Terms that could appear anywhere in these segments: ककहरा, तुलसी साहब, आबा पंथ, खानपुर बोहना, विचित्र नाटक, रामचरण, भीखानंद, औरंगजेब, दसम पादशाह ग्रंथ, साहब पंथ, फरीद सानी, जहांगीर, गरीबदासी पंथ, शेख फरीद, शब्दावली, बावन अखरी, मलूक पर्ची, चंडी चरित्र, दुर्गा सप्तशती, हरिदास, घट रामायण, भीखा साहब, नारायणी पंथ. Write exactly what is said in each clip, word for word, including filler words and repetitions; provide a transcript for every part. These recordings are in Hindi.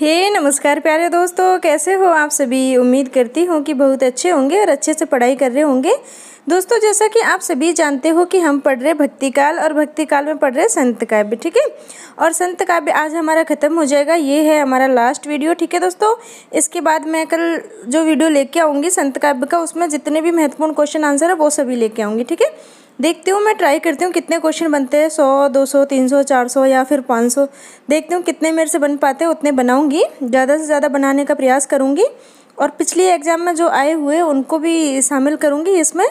हे नमस्कार प्यारे दोस्तों, कैसे हो आप सभी। उम्मीद करती हूँ कि बहुत अच्छे होंगे और अच्छे से पढ़ाई कर रहे होंगे। दोस्तों जैसा कि आप सभी जानते हो कि हम पढ़ रहे भक्ति काल और भक्ति काल में पढ़ रहे संत काव्य, ठीक है। और संत काव्य आज हमारा ख़त्म हो जाएगा, ये है हमारा लास्ट वीडियो, ठीक है दोस्तों। इसके बाद मैं कल जो वीडियो लेके आऊँगी संत काव्य का, उसमें जितने भी महत्वपूर्ण क्वेश्चन आंसर है वो सभी लेके आऊँगी, ठीक है। देखती हूँ, मैं ट्राई करती हूँ कितने क्वेश्चन बनते हैं, सौ, दो सौ, तीन सौ, चार सौ या फिर पाँच सौ, देखती हूँ कितने मेरे से बन पाते हैं उतने बनाऊँगी, ज़्यादा से ज़्यादा बनाने का प्रयास करूँगी। और पिछली एग्ज़ाम में जो आए हुए उनको भी शामिल करूँगी इसमें।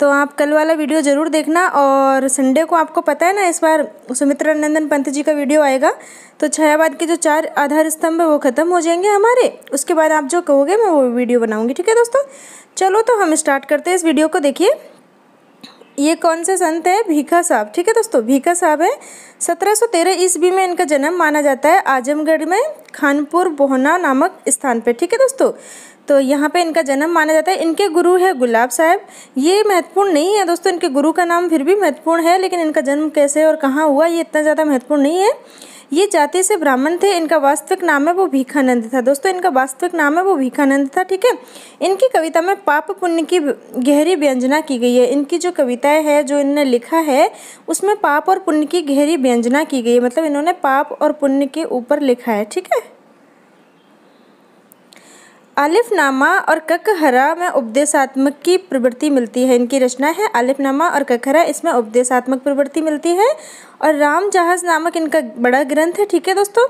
तो आप कल वाला वीडियो ज़रूर देखना। और संडे को आपको पता है ना, इस बार सुमित्रानंदन पंत जी का वीडियो आएगा, तो छायावाद के जो चार आधार स्तंभ है वो ख़त्म हो जाएंगे हमारे। उसके बाद आप जो कहोगे मैं वो वीडियो बनाऊँगी, ठीक है दोस्तों। चलो तो हम स्टार्ट करते हैं इस वीडियो को। देखिए ये कौन से संत है, भीखा साहब, ठीक है दोस्तों। भीखा साहब है, सत्रह सौ तेरह ईस्वी में इनका जन्म माना जाता है आजमगढ़ में खानपुर बोहना नामक स्थान पे, ठीक है दोस्तों। तो यहाँ पे इनका जन्म माना जाता है। इनके गुरु है गुलाब साहब, ये महत्वपूर्ण नहीं है दोस्तों, इनके गुरु का नाम फिर भी महत्वपूर्ण है, लेकिन इनका जन्म कैसे और कहाँ हुआ ये इतना ज़्यादा महत्वपूर्ण नहीं है। ये जाति से ब्राह्मण थे, इनका वास्तविक नाम है वो भीखानंद था दोस्तों, इनका वास्तविक नाम है वो भीखानंद था, ठीक है। इनकी कविता में पाप पुण्य की गहरी व्यंजना की गई है। इनकी जो कविताएं है जो इन्होंने लिखा है उसमें पाप और पुण्य की गहरी व्यंजना की गई है, मतलब इन्होंने पाप और पुण्य के ऊपर लिखा है, ठीक है। आलिफनामा और ककहरा में उपदेशात्मक की प्रवृत्ति मिलती है, इनकी रचना है आलिफनामा और ककहरा, इसमें उपदेशात्मक प्रवृत्ति मिलती है। और राम जहाज नामक इनका बड़ा ग्रंथ है, ठीक है दोस्तों।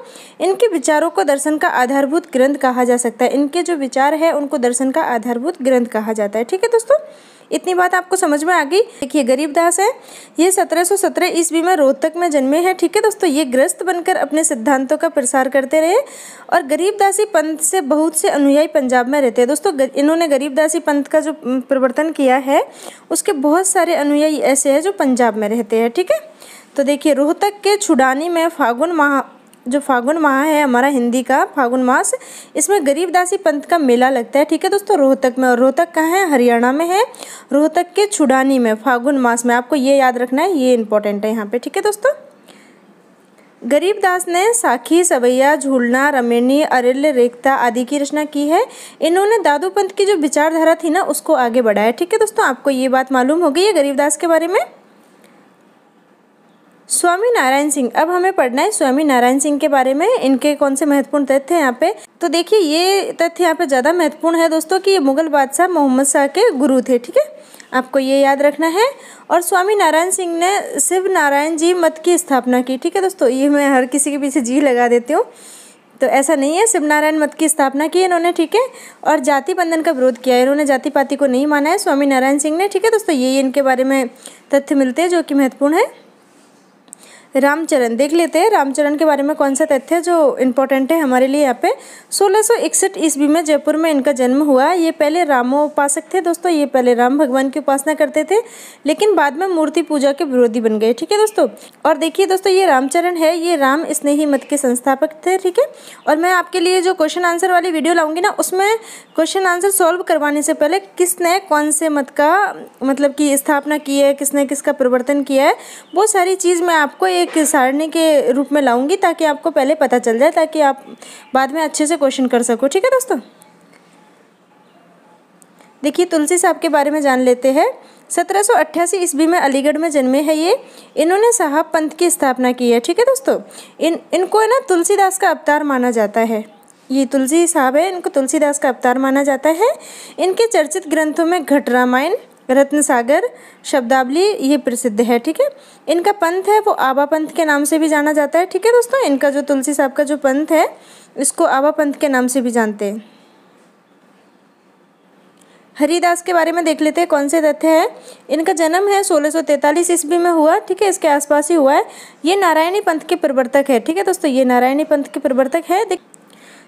इनके विचारों को दर्शन का आधारभूत ग्रंथ कहा जा सकता है, इनके जो विचार है उनको दर्शन का आधारभूत ग्रंथ कहा जाता है, ठीक है दोस्तों। इतनी बात आपको समझ में आ गई। देखिए गरीबदास है, ये सत्रह सौ सत्रह ईस्वी में रोहतक में जन्मे हैं, ठीक है दोस्तों। ये ग्रस्त बनकर अपने सिद्धांतों का प्रसार करते रहे और गरीबदासी पंथ से बहुत से अनुयायी पंजाब में रहते हैं दोस्तों। इन्होंने गरीबदासी पंथ का जो प्रवर्तन किया है उसके बहुत सारे अनुयायी ऐसे हैं जो पंजाब में रहते हैं, ठीक है। तो देखिए रोहतक के छुडानी में फागुन माह, जो फागुन माह है हमारा हिंदी का फागुन मास, इसमें गरीबदासी पंथ का मेला लगता है, ठीक है दोस्तों, रोहतक में। और रोहतक कहाँ है, हरियाणा में है, रोहतक के छुडानी में फागुन मास में, आपको ये याद रखना है, ये इंपॉर्टेंट है यहाँ पे, ठीक है दोस्तों। गरीबदास ने साखी, सवैया, झूलना, रमेणी, अरिल, रेखता आदि की रचना की है। इन्होंने दादू पंथ की जो विचारधारा थी ना उसको आगे बढ़ाया, ठीक है दोस्तों। आपको ये बात मालूम हो गई है गरीबदास के बारे में। स्वामी नारायण सिंह, अब हमें पढ़ना है स्वामी नारायण सिंह के बारे में, इनके कौन से महत्वपूर्ण तथ्य हैं यहाँ पे। तो देखिए ये तथ्य यहाँ पे ज़्यादा महत्वपूर्ण है दोस्तों कि ये मुगल बादशाह मोहम्मद शाह के गुरु थे, ठीक है, आपको ये याद रखना है। और स्वामी नारायण सिंह ने शिव नारायण जी मत की स्थापना की, ठीक है दोस्तों। ये मैं हर किसी के पीछे जी लगा देती हूँ, तो ऐसा नहीं है, शिव नारायण मत की स्थापना की इन्होंने, ठीक है। और जाति बंधन का विरोध किया, इन्होंने जाति पाति को नहीं माना है स्वामी नारायण सिंह ने, ठीक है दोस्तों। ये इनके बारे में तथ्य मिलते हैं जो कि महत्वपूर्ण है। रामचरण देख लेते हैं, रामचरण के बारे में कौन सा तथ्य है जो इम्पोर्टेंट है हमारे लिए। यहाँ पे सोलह सौ इकसठ ईस्वी में जयपुर में इनका जन्म हुआ। ये पहले रामोपासक थे दोस्तों, ये पहले राम भगवान की उपासना करते थे, लेकिन बाद में मूर्ति पूजा के विरोधी बन गए, ठीक है दोस्तों। और देखिए दोस्तों ये रामचरण है, ये राम स्नेही मत के संस्थापक थे, ठीक है। और मैं आपके लिए जो क्वेश्चन आंसर वाली वीडियो लाऊंगी ना उसमें क्वेश्चन आंसर सॉल्व करवाने से पहले किसने कौन से मत का मतलब कि स्थापना की है, किसने किसका प्रवर्तन किया है, वो सारी चीज़ मैं आपको एक सारणी के रूप में लाऊंगी, ताकि आपको पहले पता चल जाए, ताकि आप बाद में अच्छे से क्वेश्चन कर सको, ठीक है दोस्तों। देखिए तुलसी साहब के बारे में जान लेते हैं। सत्रह सौ अट्ठासी ईस्वी में अलीगढ़ में जन्मे हैं ये, इन्होंने साहब पंथ की स्थापना की है, ठीक है दोस्तों। इन इनको ना तुलसीदास का अवतार माना जाता है, ये तुलसी साहब है, इनको तुलसीदास का अवतार माना जाता है। इनके चर्चित ग्रंथों में घट रामायण, रत्न सागर, शब्दावली ये प्रसिद्ध है, ठीक है। इनका पंथ है वो आबा पंथ के नाम से भी जाना जाता है, ठीक है दोस्तों। इनका जो तुलसी साहब का जो पंथ है इसको आबा पंथ के नाम से भी जानते हैं। हरिदास के बारे में देख लेते हैं कौन से तथ्य है। इनका जन्म है सोलह सौ तैंतालीस ईस्वी में हुआ, ठीक है, इसके आसपास ही हुआ है। ये नारायणी पंथ के प्रवर्तक है, ठीक है दोस्तों, ये नारायणी पंथ के प्रवर्तक है।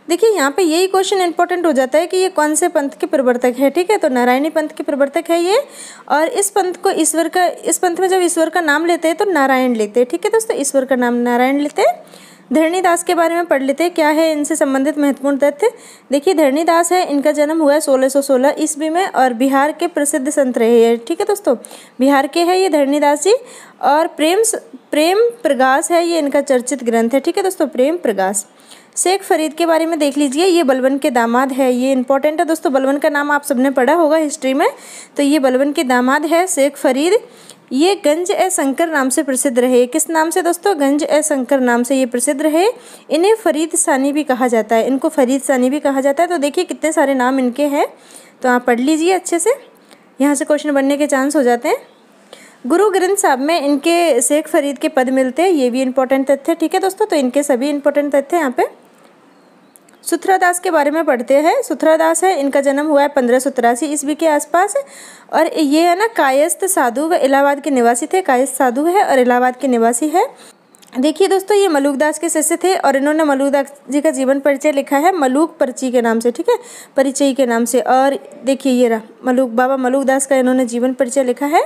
देखिए यहाँ पे यही क्वेश्चन इंपॉर्टेंट हो जाता है कि ये कौन से पंथ के प्रवर्तक है, ठीक है। तो नारायणी पंथ के प्रवर्तक है ये, और इस पंथ को ईश्वर का, इस पंथ में जब ईश्वर का नाम लेते हैं तो नारायण लेते हैं, ठीक है दोस्तों, ईश्वर का नाम नारायण लेते हैं। धरणीदास के बारे में पढ़ लेते हैं, क्या है इनसे संबंधित महत्वपूर्ण तथ्य। देखिए धरणीदास है, इनका जन्म हुआ है सोलह सौ सोलह ईस्वी में और बिहार के प्रसिद्ध संत रहे हैं, ठीक है दोस्तों, बिहार के है ये धरणीदास जी। और प्रेम प्रेम प्रगास है, ये इनका चर्चित ग्रंथ है, ठीक है दोस्तों, प्रेम प्रगास। शेख फरीद के बारे में देख लीजिए, ये बलबन के दामाद है, ये इंपॉर्टेंट है दोस्तों। बलबन का नाम आप सबने पढ़ा होगा हिस्ट्री में, तो ये बलबन के दामाद है शेख फरीद। ये गंज ए शंकर नाम से प्रसिद्ध रहे। किस नाम से दोस्तों? गंज ए शंकर नाम से ये प्रसिद्ध रहे। इन्हें फरीद सानी भी कहा जाता है, इनको फरीद सानी भी कहा जाता है। तो देखिए कितने सारे नाम इनके हैं, तो आप पढ़ लीजिए अच्छे से, यहाँ से क्वेश्चन बनने के चांस हो जाते हैं। गुरु ग्रंथ साहब में इनके शेख फरीद के पद मिलते हैं, ये भी इंपॉर्टेंट तथ्य है। ठीक है दोस्तों, तो इनके सभी इंपॉर्टेंट तथ्य यहाँ पे। सुथरा दास के बारे में पढ़ते हैं। सुथरा दास है, इनका जन्म हुआ है पंद्रह सौ तिरासी ईस्वी के आसपास, और ये है ना कायस्थ साधु व इलाहाबाद के निवासी थे। कायस्थ साधु है और इलाहाबाद के निवासी है। देखिए दोस्तों, ये मलूकदास के शिष्य थे और इन्होंने मलूकदास जी का जीवन परिचय लिखा है मलूक पर्ची के नाम से, ठीक है, परिचय के नाम से। और देखिए ये रहा मलूक, बाबा मलूकदास का इन्होंने जीवन परिचय लिखा है।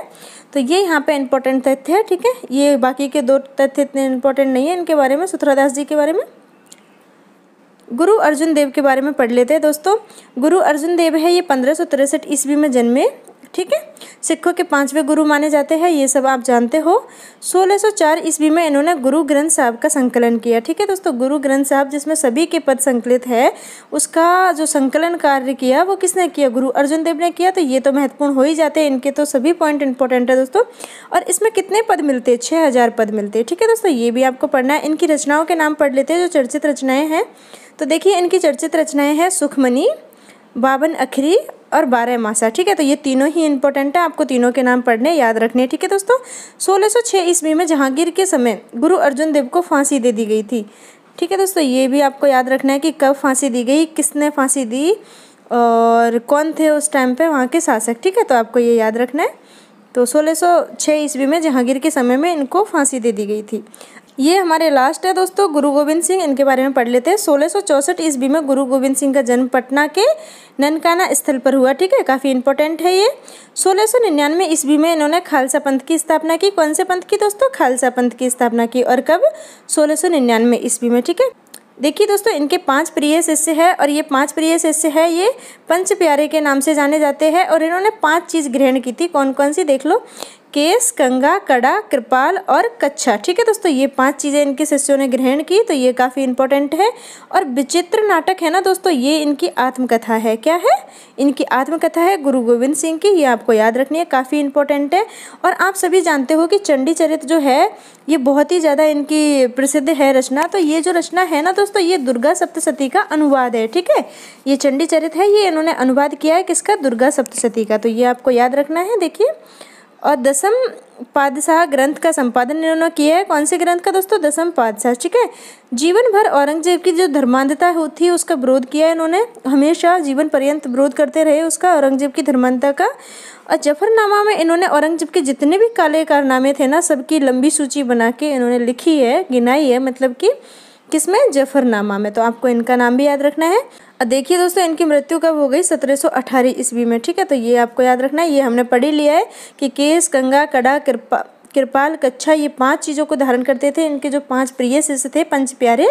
तो ये यहाँ पे इंपॉर्टेंट तथ्य है, ठीक है। ये बाकी के दो तथ्य इतने इंपॉर्टेंट नहीं है इनके बारे में, सुथरादास जी के बारे में। गुरु अर्जुन देव के बारे में पढ़ लेते हैं दोस्तों। गुरु अर्जुन देव है, ये पंद्रह सौ तिरसठ ईस्वी में जन्मे, ठीक है। सिखों के पांचवें गुरु माने जाते हैं, ये सब आप जानते हो। सोलह सौ चार ईस्वी में इन्होंने गुरु ग्रंथ साहब का संकलन किया, ठीक है दोस्तों। गुरु ग्रंथ साहब जिसमें सभी के पद संकलित है, उसका जो संकलन कार्य किया वो किसने किया? गुरु अर्जुन देव ने किया। तो ये तो महत्वपूर्ण हो ही जाते हैं, इनके तो सभी पॉइंट इंपॉर्टेंट है दोस्तों। और इसमें कितने पद मिलते हैं? छः हज़ार पद मिलते हैं, ठीक है दोस्तों। ये भी आपको पढ़ना है। इनकी रचनाओं के नाम पढ़ लेते हैं, जो चर्चित रचनाएँ हैं। तो देखिए इनकी चर्चित रचनाएँ हैं सुखमनी, बावन अखरी और बारह मासा, ठीक है। तो ये तीनों ही इंपॉर्टेंट है, आपको तीनों के नाम पढ़ने याद रखने, ठीक है दोस्तों। सोलह सौ छह ईस्वी में जहांगीर के समय गुरु अर्जुन देव को फांसी दे दी गई थी, ठीक है दोस्तों। ये भी आपको याद रखना है कि कब फांसी दी गई, किसने फांसी दी और कौन थे उस टाइम पे वहाँ के शासक, ठीक है। तो आपको ये याद रखना है। तो सोलह सौ छः ईस्वी में जहांगीर के समय में इनको फांसी दे दी गई थी। ये हमारे लास्ट है दोस्तों, गुरु गोविंद सिंह। इनके बारे में पढ़ लेते हैं। सोलह सौ चौंसठ ईस्वी में गुरु गोविंद सिंह का जन्म पटना के ननकाना स्थल पर हुआ, ठीक है, काफ़ी इंपॉर्टेंट है ये। सोलह सौ निन्यानवे ईस्वी में इन्होंने खालसा पंथ की स्थापना की। कौन से पंथ की दोस्तों? खालसा पंथ की स्थापना की। और कब? सोलह सौ निन्यानवे ईस्वी में, ठीक है। देखिए दोस्तों, इनके पांच प्रिय शिष्य है, और ये पांच प्रिय शिष्य है ये पंच प्यारे के नाम से जाने जाते हैं। और इन्होंने पांच चीज़ ग्रहण की थी, कौन कौन सी देख लो? केस, कंगा, कड़ा, कृपाल और कच्छा, ठीक है दोस्तों। ये पांच चीज़ें इनके शिष्यों ने ग्रहण की, तो ये काफ़ी इंपॉर्टेंट है। और विचित्र नाटक है ना दोस्तों, ये इनकी आत्मकथा है। क्या है? इनकी आत्मकथा है गुरु गोविंद सिंह की, ये आपको याद रखनी है, काफ़ी इंपॉर्टेंट है। और आप सभी जानते हो कि चंडी चरित्र जो है ये बहुत ही ज़्यादा इनकी प्रसिद्ध है रचना। तो ये जो रचना है ना दोस्तों, ये दुर्गा सप्तशती का अनुवाद है, ठीक है। ये चंडी चरित्र है, ये इन्होंने अनुवाद किया है किसका? दुर्गा सप्तशती का। तो ये आपको याद रखना है। देखिए, और दसम पादशाह ग्रंथ का संपादन इन्होंने किया है। कौन से ग्रंथ का दोस्तों? दसम पादशाह, ठीक है। जीवन भर औरंगजेब की जो धर्मांधता थी उसका विरोध किया इन्होंने, हमेशा जीवन पर्यंत विरोध करते रहे उसका, औरंगजेब की धर्मांधता का। और जफरनामा में इन्होंने औरंगजेब के जितने भी काले कारनामे थे ना, सबकी लंबी सूची बना के इन्होंने लिखी है, गिनाई है, मतलब कि किसमें? जफरनामा में। तो आपको इनका नाम भी याद रखना है। और देखिए दोस्तों, इनकी मृत्यु कब हो गई? सत्रह सौ अठारह ईस्वी में, ठीक है। तो ये आपको याद रखना है। ये हमने पढ़ ही लिया है कि केस, कंगा, कड़ा, कृपा कृपाल कच्छा, ये पांच चीज़ों को धारण करते थे। इनके जो पांच प्रिय शिष्य थे, पंच प्यारे,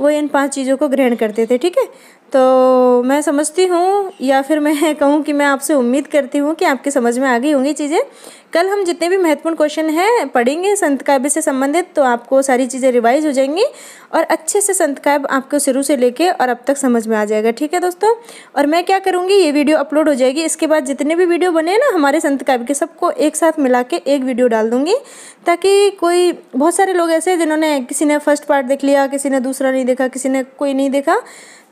वो इन पांच चीज़ों को ग्रहण करते थे, ठीक है। तो मैं समझती हूँ, या फिर मैं कहूँ कि मैं आपसे उम्मीद करती हूँ कि आपके समझ में आ गई होंगी चीज़ें। कल हम जितने भी महत्वपूर्ण क्वेश्चन हैं पढ़ेंगे संत काव्य से संबंधित, तो आपको सारी चीज़ें रिवाइज हो जाएंगी और अच्छे से संत काव्य आपको शुरू से लेके और अब तक समझ में आ जाएगा, ठीक है दोस्तों। और मैं क्या करूँगी, ये वीडियो अपलोड हो जाएगी, इसके बाद जितने भी वीडियो बने ना हमारे संत काव्य के, सबको एक साथ मिला के एक वीडियो डाल दूँगी, ताकि कोई, बहुत सारे लोग ऐसे जिन्होंने, किसी ने फर्स्ट पार्ट देख लिया, किसी ने दूसरा नहीं देखा, किसी ने कोई नहीं देखा,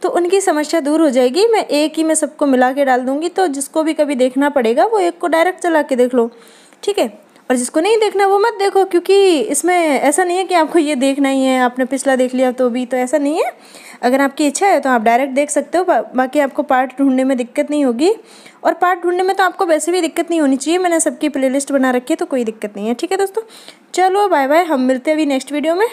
तो उनकी समस्या दूर हो जाएगी। मैं एक ही में सबको मिला के डाल दूंगी, तो जिसको भी कभी देखना पड़ेगा वो एक को डायरेक्ट चला के देख लो, ठीक है। और जिसको नहीं देखना वो मत देखो, क्योंकि इसमें ऐसा नहीं है कि आपको ये देखना ही है, आपने पिछला देख लिया तो भी, तो ऐसा नहीं है। अगर आपकी इच्छा है तो आप डायरेक्ट देख सकते हो, बा, बाकी आपको पार्ट ढूंढने में दिक्कत नहीं होगी। और पार्ट ढूंढने में तो आपको वैसे भी दिक्कत नहीं होनी चाहिए, मैंने सबकी प्ले लिस्ट बना रखी है, तो कोई दिक्कत नहीं है, ठीक है दोस्तों। चलो बाय बाय, हम मिलते हैं अभी नेक्स्ट वीडियो में।